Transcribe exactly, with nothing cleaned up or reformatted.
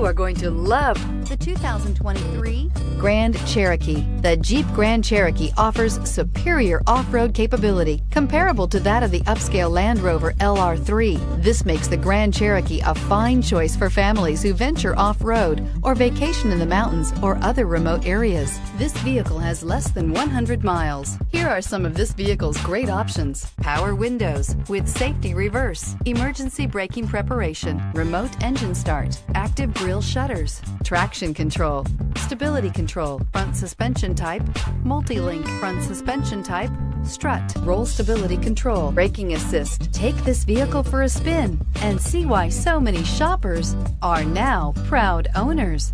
You are going to love the two thousand twenty-three Grand Cherokee. The Jeep Grand Cherokee offers superior off-road capability comparable to that of the upscale Land Rover L R three. This makes the Grand Cherokee a fine choice for families who venture off-road or vacation in the mountains or other remote areas. This vehicle has less than one hundred miles. Here are some of this vehicle's great options: power windows with safety reverse, emergency braking preparation, remote engine start, active grille shutters, traction control, stability control, front suspension type, multi-link front suspension type, strut, roll stability control, braking assist. Take this vehicle for a spin and see why so many shoppers are now proud owners.